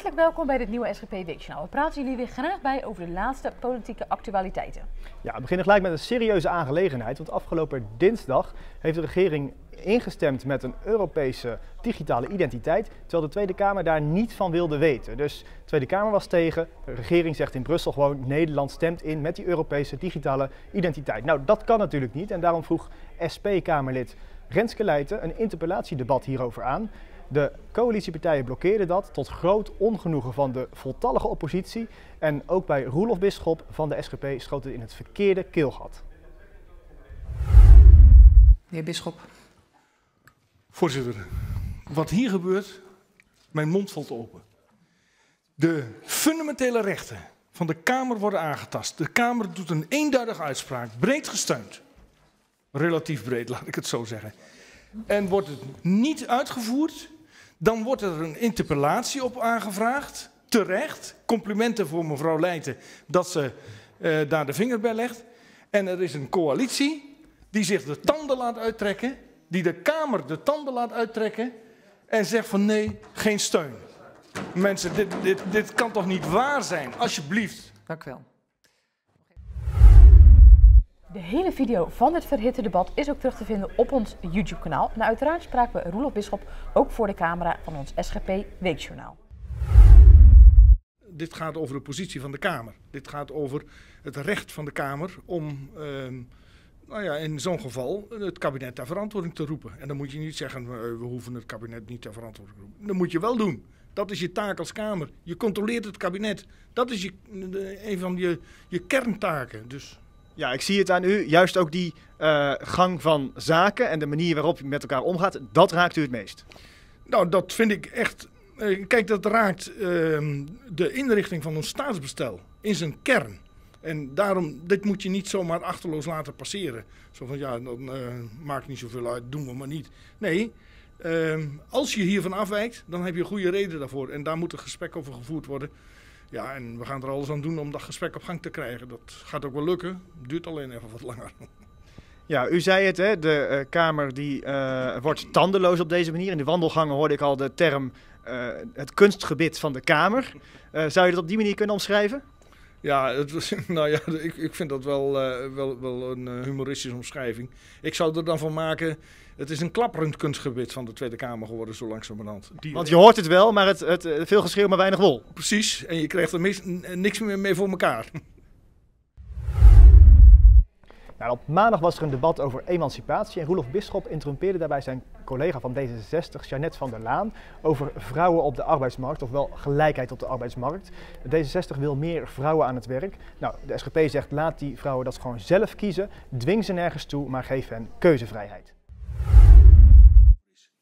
Hartelijk welkom bij dit nieuwe SGP Weekjournaal. We praten jullie weer graag bij over de laatste politieke actualiteiten. Ja, we beginnen gelijk met een serieuze aangelegenheid. Want afgelopen dinsdag heeft de regering ingestemd met een Europese digitale identiteit, terwijl de Tweede Kamer daar niet van wilde weten. Dus de Tweede Kamer was tegen, de regering zegt in Brussel gewoon Nederland stemt in met die Europese digitale identiteit. Nou, dat kan natuurlijk niet en daarom vroeg SP-Kamerlid Renske Leijten een interpellatiedebat hierover aan. De coalitiepartijen blokkeerden dat tot groot ongenoegen van de voltallige oppositie. En ook bij Roelof Bisschop van de SGP schoot het in het verkeerde keelgat. Meneer Bisschop. Voorzitter, wat hier gebeurt, mijn mond valt open. De fundamentele rechten van de Kamer worden aangetast. De Kamer doet een eenduidige uitspraak, breed gesteund. Relatief breed, laat ik het zo zeggen. En wordt het niet uitgevoerd, dan wordt er een interpellatie op aangevraagd, terecht. Complimenten voor mevrouw Leijten dat ze daar de vinger bij legt. En er is een coalitie die zich de tanden laat uittrekken, die de Kamer de tanden laat uittrekken en zegt van nee, geen steun. Mensen, dit kan toch niet waar zijn? Alsjeblieft. Dank u wel. De hele video van dit verhitte debat is ook terug te vinden op ons YouTube-kanaal. En uiteraard spraken we Roelof Bisschop ook voor de camera van ons SGP Weekjournaal. Dit gaat over de positie van de Kamer. Dit gaat over het recht van de Kamer om nou ja, in zo'n geval het kabinet ter verantwoording te roepen. En dan moet je niet zeggen, we hoeven het kabinet niet ter verantwoording te roepen. Dat moet je wel doen. Dat is je taak als Kamer. Je controleert het kabinet. Dat is een van je kerntaken. Dus... Ja, ik zie het aan u. Juist ook die gang van zaken en de manier waarop je met elkaar omgaat, dat raakt u het meest. Nou, dat vind ik echt... kijk, dat raakt de inrichting van ons staatsbestel in zijn kern. En daarom, dit moet je niet zomaar achterloos laten passeren. Zo van, ja, dat maakt niet zoveel uit, doen we maar niet. Nee, als je hiervan afwijkt, dan heb je een goede reden daarvoor. En daar moet een gesprek over gevoerd worden. Ja, en we gaan er alles aan doen om dat gesprek op gang te krijgen. Dat gaat ook wel lukken, duurt alleen even wat langer. Ja, u zei het, hè? De Kamer die wordt tandeloos op deze manier. In de wandelgangen hoorde ik al de term het kunstgebit van de Kamer. Zou je dat op die manier kunnen omschrijven? Ja, ik vind dat wel een humoristische omschrijving. Ik zou er dan van maken, het is een klapperend kunstgebit van de Tweede Kamer geworden zo langzamerhand. Want je hoort het wel, maar veel geschreeuw maar weinig wol. Precies, en je krijgt er niks meer mee voor elkaar. Nou, op maandag was er een debat over emancipatie en Roelof Bisschop interrumpeerde daarbij zijn collega van D66, Jeannette van der Laan, over vrouwen op de arbeidsmarkt, ofwel gelijkheid op de arbeidsmarkt. D66 wil meer vrouwen aan het werk. Nou, de SGP zegt laat die vrouwen dat gewoon zelf kiezen, dwing ze nergens toe, maar geef hen keuzevrijheid.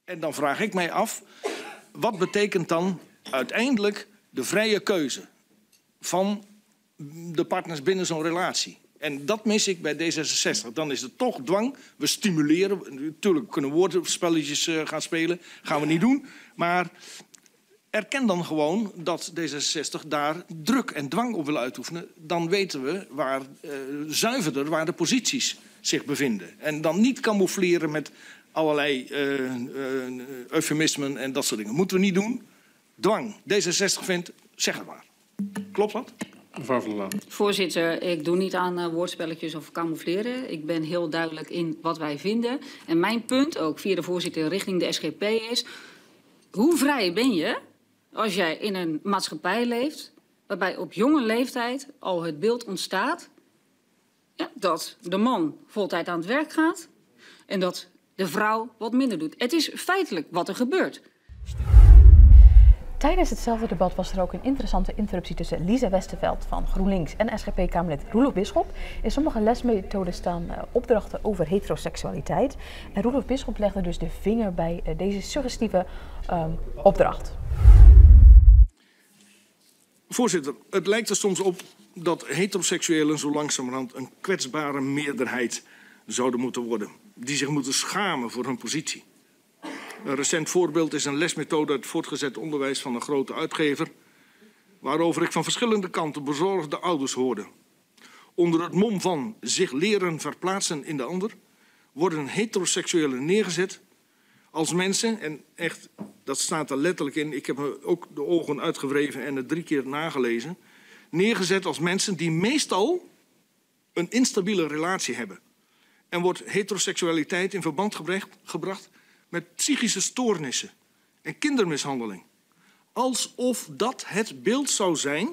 En dan vraag ik mij af, wat betekent dan uiteindelijk de vrije keuze van de partners binnen zo'n relatie? En dat mis ik bij D66. Dan is het toch dwang. We stimuleren. Natuurlijk kunnen woordenspelletjes gaan spelen. Gaan we niet doen. Maar erken dan gewoon dat D66 daar druk en dwang op wil uitoefenen. Dan weten we waar, zuiverder waar de posities zich bevinden. En dan niet camoufleren met allerlei eufemismen en dat soort dingen. Moeten we niet doen. Dwang. D66 vindt, zeg het maar. Klopt dat? Mevrouw van der Laan. Voorzitter, ik doe niet aan woordspelletjes of camoufleren. Ik ben heel duidelijk in wat wij vinden. En mijn punt, ook via de voorzitter richting de SGP, is... hoe vrij ben je als jij in een maatschappij leeft... waarbij op jonge leeftijd al het beeld ontstaat... Ja, dat de man voltijd aan het werk gaat... en dat de vrouw wat minder doet. Het is feitelijk wat er gebeurt. Tijdens hetzelfde debat was er ook een interessante interruptie tussen Lisa Westerveld van GroenLinks en SGP-Kamerlid Roelof Bisschop. In sommige lesmethoden staan opdrachten over heteroseksualiteit. En Roelof Bisschop legde dus de vinger bij deze suggestieve opdracht. Voorzitter, het lijkt er soms op dat heteroseksuelen zo langzamerhand een kwetsbare meerderheid zouden moeten worden. Die zich moeten schamen voor hun positie. Een recent voorbeeld is een lesmethode uit voortgezet onderwijs van een grote uitgever... waarover ik van verschillende kanten bezorgde ouders hoorde. Onder het mom van zich leren verplaatsen in de ander... worden heteroseksuelen neergezet Als mensen, en echt, dat staat er letterlijk in, ik heb er ook de ogen uitgewreven en het 3 keer nagelezen, neergezet als mensen die meestal een instabiele relatie hebben. En wordt heteroseksualiteit in verband gebracht met psychische stoornissen en kindermishandeling. Alsof dat het beeld zou zijn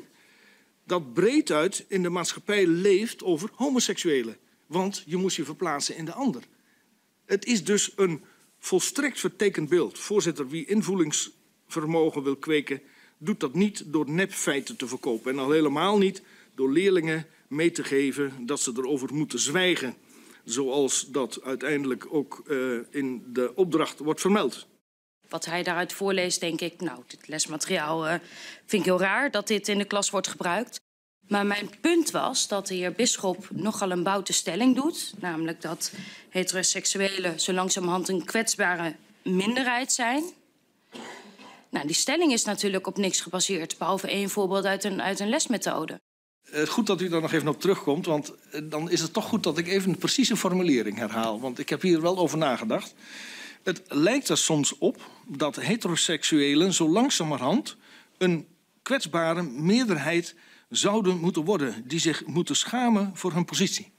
dat breeduit in de maatschappij leeft over homoseksuelen. Want je moest je verplaatsen in de ander. Het is dus een volstrekt vertekend beeld. Voorzitter, wie invoelingsvermogen wil kweken, doet dat niet door nepfeiten te verkopen. En al helemaal niet door leerlingen mee te geven dat ze erover moeten zwijgen. Zoals dat uiteindelijk ook in de opdracht wordt vermeld. Wat hij daaruit voorleest, denk ik, nou, dit lesmateriaal vind ik heel raar dat dit in de klas wordt gebruikt. Maar mijn punt was dat de heer Bisschop nogal een boute stelling doet. Namelijk dat heteroseksuelen zo langzamerhand een kwetsbare minderheid zijn. Nou, die stelling is natuurlijk op niks gebaseerd, behalve één voorbeeld uit een lesmethode. Goed dat u daar nog even op terugkomt, want dan is het toch goed dat ik even een precieze formulering herhaal. Want ik heb hier wel over nagedacht. Het lijkt er soms op dat heteroseksuelen zo langzamerhand een kwetsbare meerderheid zouden moeten worden. Die zich moeten schamen voor hun positie.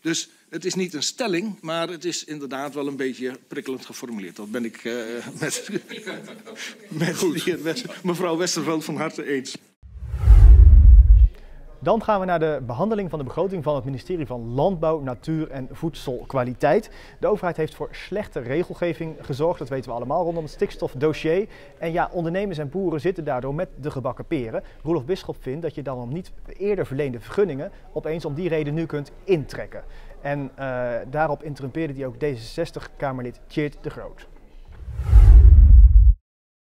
Dus het is niet een stelling, maar het is inderdaad wel een beetje prikkelend geformuleerd. Dat ben ik met mevrouw Westerveld van harte eens. Dan gaan we naar de behandeling van de begroting van het ministerie van Landbouw, Natuur en Voedselkwaliteit. De overheid heeft voor slechte regelgeving gezorgd, dat weten we allemaal, rondom het stikstofdossier. En ja, ondernemers en boeren zitten daardoor met de gebakken peren. Roelof Bisschop vindt dat je dan om niet eerder verleende vergunningen opeens om die reden nu kunt intrekken. En daarop interrumpeerde hij ook D66-Kamerlid Tjeerd de Groot.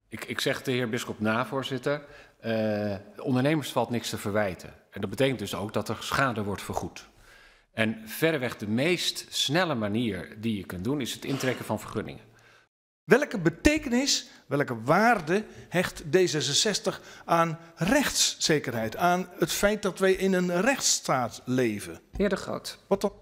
Ik zeg de heer Bisschop na, voorzitter. Ondernemers valt niks te verwijten. En dat betekent dus ook dat er schade wordt vergoed. En verreweg de meest snelle manier die je kunt doen is het intrekken van vergunningen. Welke betekenis, welke waarde hecht D66 aan rechtszekerheid? Aan het feit dat wij in een rechtsstaat leven? Heer de Groot. Wat dan?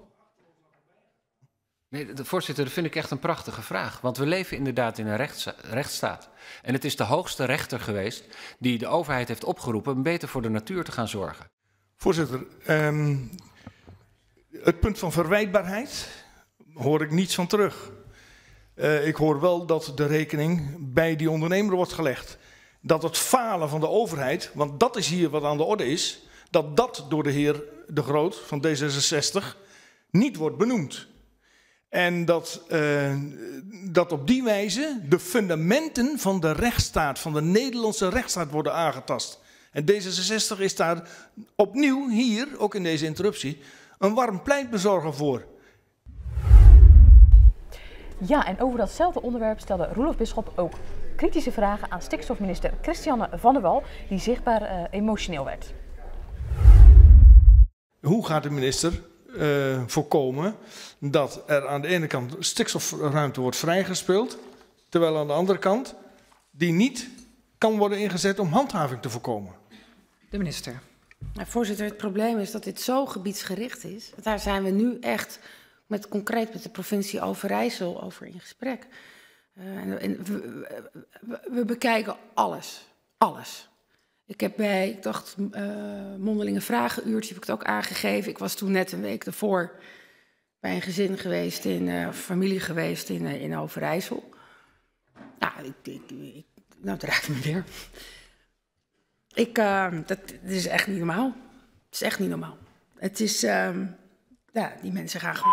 Nee, voorzitter, dat vind ik echt een prachtige vraag. Want we leven inderdaad in een rechtsstaat. En het is de hoogste rechter geweest die de overheid heeft opgeroepen om beter voor de natuur te gaan zorgen. Voorzitter, het punt van verwijtbaarheid hoor ik niets van terug. Ik hoor wel dat de rekening bij die ondernemer wordt gelegd. Dat het falen van de overheid, want dat is hier wat aan de orde is, dat dat door de heer De Groot van D66 niet wordt benoemd. En dat op die wijze de fundamenten van de rechtsstaat, van de Nederlandse rechtsstaat worden aangetast. En D66 is daar opnieuw, hier, ook in deze interruptie, een warm pleitbezorger voor. Ja, en over datzelfde onderwerp stelde Roelof Bisschop ook kritische vragen aan stikstofminister Christiane van der Wal, die zichtbaar emotioneel werd. Hoe gaat de minister voorkomen dat er aan de ene kant stikstofruimte wordt vrijgespeeld, terwijl aan de andere kant die niet kan worden ingezet om handhaving te voorkomen? De minister. Nou, voorzitter, het probleem is dat dit zo gebiedsgericht is. Daar zijn we nu echt concreet met de provincie Overijssel over in gesprek. We bekijken alles. Alles. Ik heb bij, ik dacht, mondelinge vragenuurtje heb ik het ook aangegeven. Ik was toen net een week ervoor bij een gezin geweest, familie geweest in Overijssel. Nou, nou, het raakt me weer. Dat is echt niet normaal. Het is echt niet normaal. Het is, ja, die mensen gaan gewoon...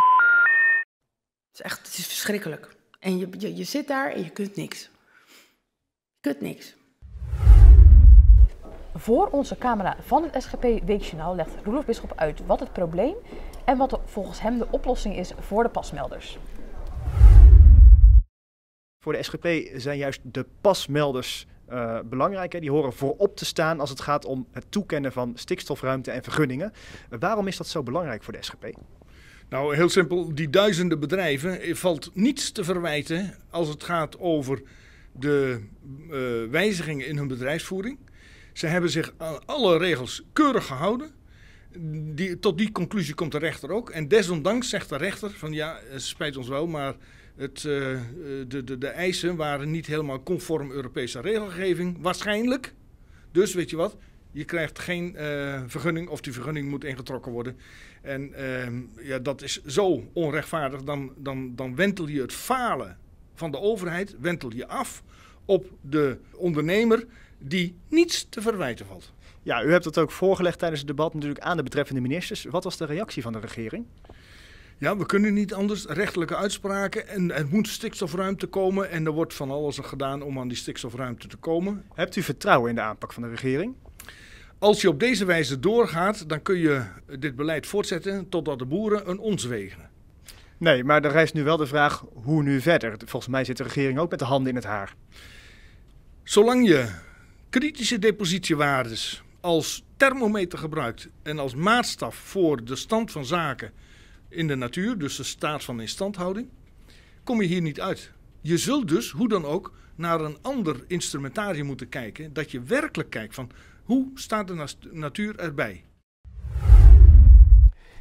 Het is verschrikkelijk. En je zit daar en je kunt niks. Je kunt niks. Voor onze camera van het SGP Weekjournaal legt Roelof Bisschop uit wat het probleem en wat volgens hem de oplossing is voor de pasmelders. Voor de SGP zijn juist de pasmelders belangrijk. Hè? Die horen voorop te staan als het gaat om het toekennen van stikstofruimte en vergunningen. Waarom is dat zo belangrijk voor de SGP? Nou, heel simpel. Die duizenden bedrijven valt niets te verwijten als het gaat over de wijzigingen in hun bedrijfsvoering. Ze hebben zich aan alle regels keurig gehouden. Tot die conclusie komt de rechter ook. En desondanks zegt de rechter van ja, spijt ons wel, maar De eisen waren niet helemaal conform Europese regelgeving, waarschijnlijk. Dus weet je wat, je krijgt geen vergunning of die vergunning moet ingetrokken worden. En ja, dat is zo onrechtvaardig, dan wentel je het falen van de overheid, wentel je af op de ondernemer die niets te verwijten valt. Ja, u hebt dat ook voorgelegd tijdens het debat natuurlijk aan de betreffende ministers. Wat was de reactie van de regering? Ja, we kunnen niet anders. Rechtelijke uitspraken en er moet stikstofruimte komen en er wordt van alles gedaan om aan die stikstofruimte te komen. Hebt u vertrouwen in de aanpak van de regering? Als je op deze wijze doorgaat, dan kun je dit beleid voortzetten totdat de boeren een ons wegen. Nee, maar er rijst nu wel de vraag hoe nu verder. Volgens mij zit de regering ook met de handen in het haar. Zolang je kritische depositiewaardes als thermometer gebruikt en als maatstaf voor de stand van zaken in de natuur, dus de staat van instandhouding, kom je hier niet uit. Je zult dus hoe dan ook naar een ander instrumentarium moeten kijken, dat je werkelijk kijkt van hoe staat de natuur erbij.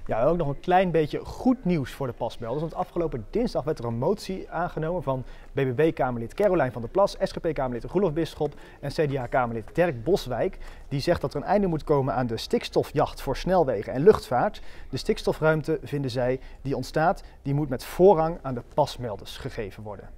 Ja, ook nog een klein beetje goed nieuws voor de pasmelders. Want afgelopen dinsdag werd er een motie aangenomen van BBB-Kamerlid Caroline van der Plas, SGP-Kamerlid Roelof Bisschop en CDA-Kamerlid Dirk Boswijk. Die zegt dat er een einde moet komen aan de stikstofjacht voor snelwegen en luchtvaart. De stikstofruimte, vinden zij, die ontstaat, die moet met voorrang aan de pasmelders gegeven worden.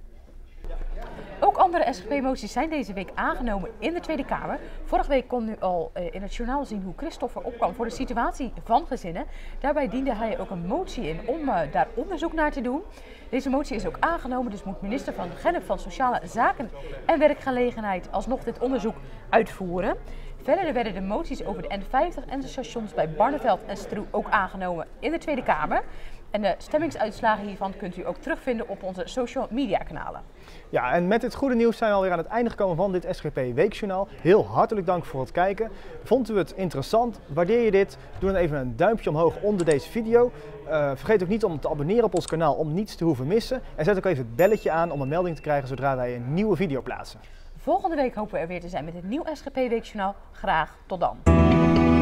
Ook andere SGP-moties zijn deze week aangenomen in de Tweede Kamer. Vorige week kon u al in het journaal zien hoe Christoffer opkwam voor de situatie van gezinnen. Daarbij diende hij ook een motie in om daar onderzoek naar te doen. Deze motie is ook aangenomen, dus moet minister Van Gennip van Sociale Zaken en Werkgelegenheid alsnog dit onderzoek uitvoeren. Verder werden de moties over de N50 en de stations bij Barneveld en Stroe ook aangenomen in de Tweede Kamer. En de stemmingsuitslagen hiervan kunt u ook terugvinden op onze social media kanalen. Ja, en met dit goede nieuws zijn we alweer aan het einde gekomen van dit SGP Weekjournaal. Heel hartelijk dank voor het kijken. Vond u het interessant? Waardeer je dit? Doe dan even een duimpje omhoog onder deze video. Vergeet ook niet om te abonneren op ons kanaal om niets te hoeven missen. En zet ook even het belletje aan om een melding te krijgen zodra wij een nieuwe video plaatsen. Volgende week hopen we er weer te zijn met het nieuwe SGP Weekjournaal. Graag tot dan.